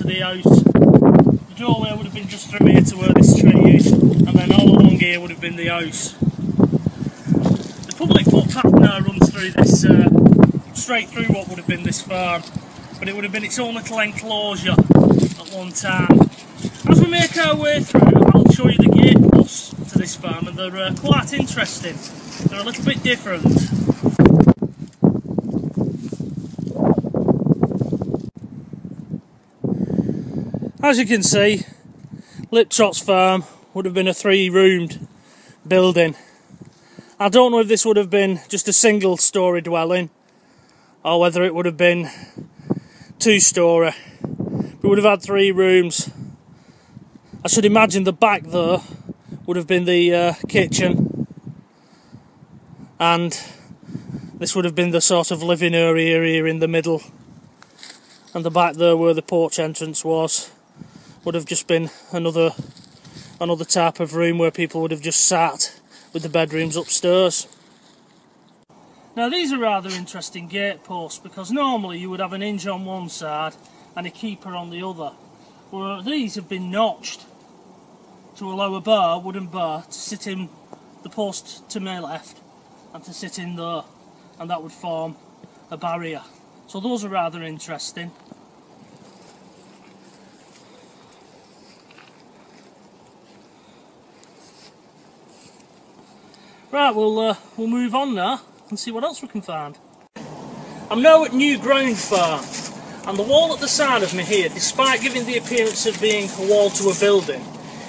to the house. The doorway would have been just through here to where this tree is, and then all along here would have been the house. The public footpath now runs through this, straight through what would have been this farm, but it would have been its own little enclosure at one time. As we make our way through, I'll show you the gateposts to this farm, and they're quite interesting. They're a little bit different. As you can see, Liptrot's Farm would have been a three-roomed building. I don't know if this would have been just a single-storey dwelling, or whether it would have been two-storey. We would have had three rooms. I should imagine the back though would have been the kitchen, and this would have been the sort of living area here in the middle, and the back there where the porch entrance was would have just been another type of room where people would have just sat, with the bedrooms upstairs. Now these are rather interesting gateposts, because normally you would have an hinge on one side and a keeper on the other. Well, these have been notched to allow a bar, wooden bar, to sit in the post to my left and to sit in there, and that would form a barrier. So those are rather interesting. Right, we'll move on now and see what else we can find. I'm now at New Ground Farm. And the wall at the side of me here, despite giving the appearance of being a wall to a building,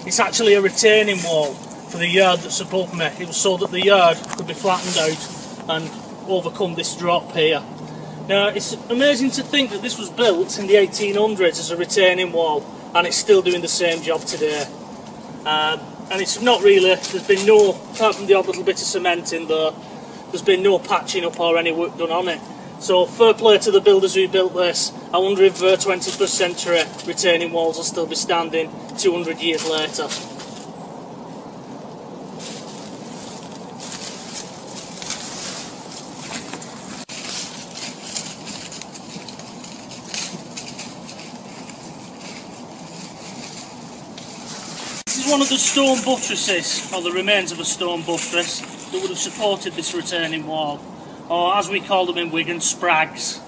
it's actually a retaining wall for the yard that's above me. It was so that the yard could be flattened out and overcome this drop here. Now, it's amazing to think that this was built in the 1800s as a retaining wall, and it's still doing the same job today. And it's not really, there's been no, apart from the odd little bit of cement in there, there's been no patching up or any work done on it. So fair play to the builders who built this. I wonder if 21st century retaining walls will still be standing 200 years later. This is one of the stone buttresses, or the remains of a stone buttress, that would have supported this retaining wall. Or, as we call them in Wigan, sprags.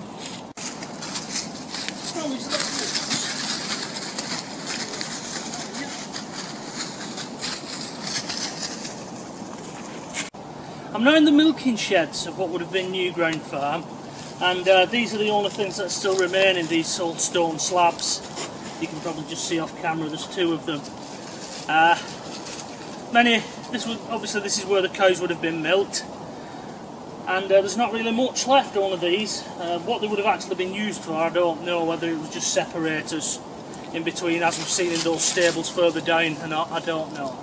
I'm now in the milking sheds of what would have been New Ground Farm, and these are the only things that still remain in these old stone slabs. You can probably just see off camera, there's two of them. Obviously this is where the cows would have been milked. And there's not really much left on of these. What they would have actually been used for, I don't know, whether it was just separators in between, as we've seen in those stables further down, and I don't know.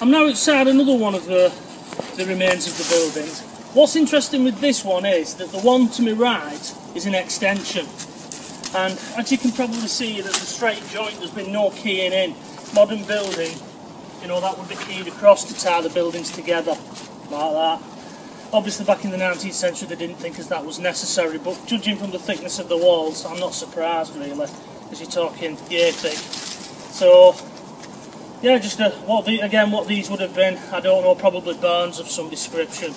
I'm now outside another one of the remains of the buildings. What's interesting with this one is that the one to my right is an extension, and as you can probably see, there's a straight joint, there's been no keying in. Modern building, you know, that would be keyed across to tie the buildings together, like that. Obviously back in the 19th century they didn't think as that was necessary, but judging from the thickness of the walls, I'm not surprised really, because you're talking yay thick. So, yeah, just what these would have been, I don't know, probably barns of some description.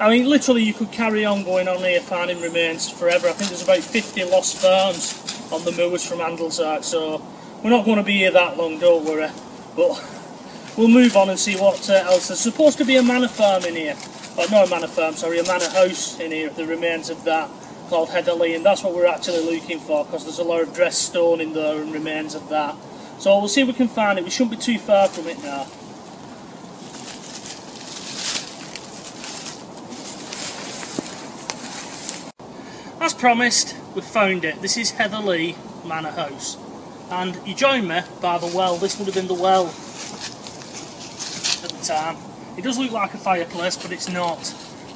I mean, literally you could carry on going on here finding remains forever. I think there's about 50 lost farms on the moors from Andelsark, so we're not going to be here that long, don't worry. But we'll move on and see what else. There's supposed to be a manor farm in here. Oh, not a manor farm, sorry, a manor house in here, the remains of that, called Heatherlea, and that's what we're actually looking for, because there's a lot of dressed stone in there and remains of that. So we'll see if we can find it. We shouldn't be too far from it now. As promised, we've found it. This is Heatherlea Manor House. And you join me by the well. This would have been the well at the time. It does look like a fireplace, but it's not.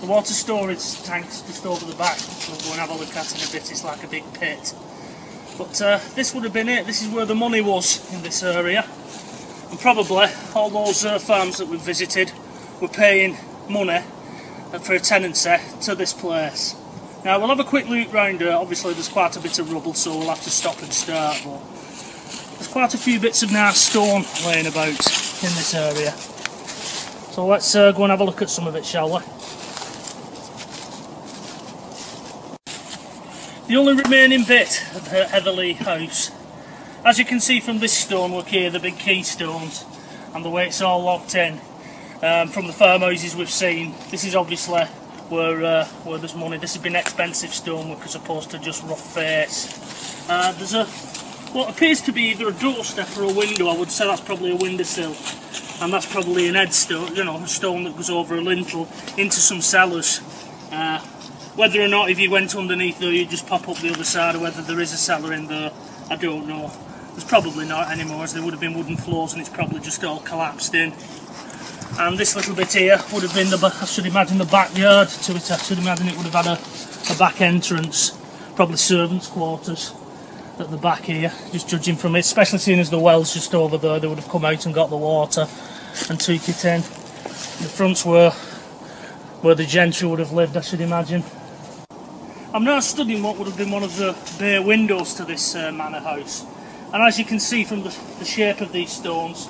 The water storage tank's just over the back, we'll go and have a look at it in a bit. It's like a big pit. But this would have been it. This is where the money was in this area, and probably all those farms that we visited were paying money for a tenancy to this place. Now we'll have a quick loop round here. Obviously there's quite a bit of rubble, so we'll have to stop and start, but there's quite a few bits of nice stone laying about in this area. So let's go and have a look at some of it, shall we? The only remaining bit of Heatherlea House, as you can see from this stonework here, the big keystones and the way it's all locked in, from the farmhouses we've seen, this is obviously where there's money. This has been expensive stonework as opposed to just rough face. There's a what appears to be either a doorstep or a window. I would say that's probably a windowsill, and that's probably an headstone, you know, a stone that goes over a lintel into some cellars. Whether or not if you went underneath there you'd just pop up the other side, or whether there is a cellar in there, I don't know. There's probably not anymore, as there would have been wooden floors and it's probably just all collapsed in. And this little bit here would have been, I should imagine, the backyard to it. I should imagine it would have had a back entrance, probably servants' quarters at the back here, just judging from it, especially seeing as the well's just over there. They would have come out and got the water and took it in. The fronts were where the gentry would have lived, I should imagine. I'm now studying what would have been one of the bay windows to this manor house, and as you can see from the shape of these stones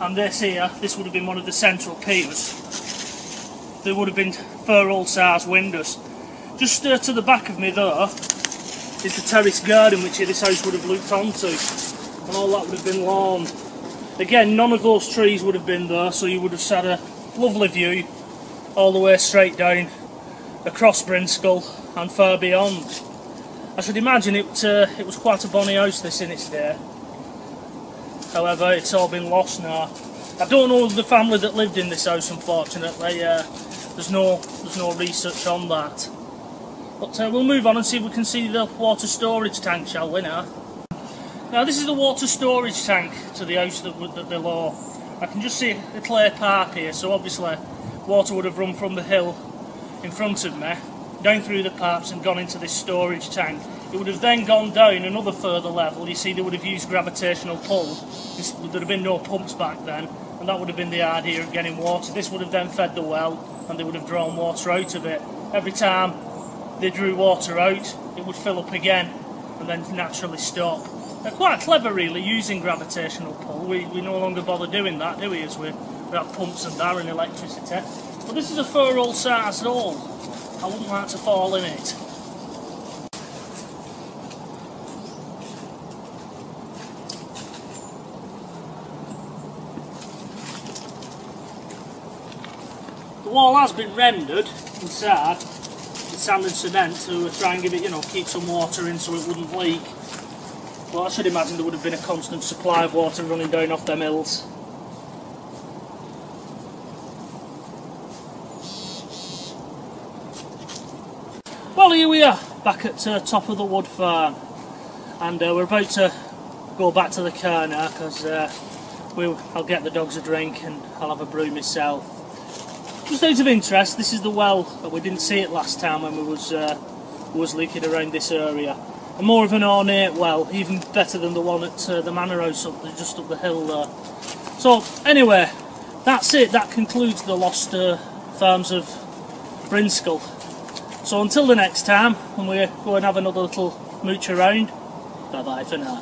and this here, this would have been one of the central piers. There would have been fair old size windows. Just to the back of me there is the terrace garden, which this house would have looked onto, and all that would have been lawn. Again, none of those trees would have been there, so you would have had a lovely view all the way straight down across Brinskall and far beyond. I should imagine it was quite a bonny house this in its day. However, it's all been lost now. I don't know the family that lived in this house, unfortunately. There's no research on that. But we'll move on and see if we can see the water storage tank, shall we now? Now this is the water storage tank to the house that they're below. I can just see a clay pipe here, so obviously water would have run from the hill in front of me, down through the pipes and gone into this storage tank. It would have then gone down another further level. You see, they would have used gravitational pull. There would have been no pumps back then, and that would have been the idea of getting water. This would have then fed the well, and they would have drawn water out of it. Every time they drew water out, it would fill up again, and then naturally stop. They're quite clever, really, using gravitational pull. We no longer bother doing that, do we, as we have pumps and that and electricity. But this is a fair old size hole. I wouldn't like to fall in it. The wall has been rendered inside with sand and cement to try and give it, you know, keep some water in so it wouldn't leak. Well, I should imagine there would have been a constant supply of water running down off them hills. Well, here we are back at top of the wood farm, and we're about to go back to the car now, because I'll get the dogs a drink and I'll have a brew myself. Just out of interest, this is the well that we didn't see it last time when we was looking around this area. And more of an ornate well, even better than the one at the manor house just up the hill there. So anyway, that's it. That concludes the lost farms of Brinskall. So until the next time, when we go and have another little mooch around, bye bye for now.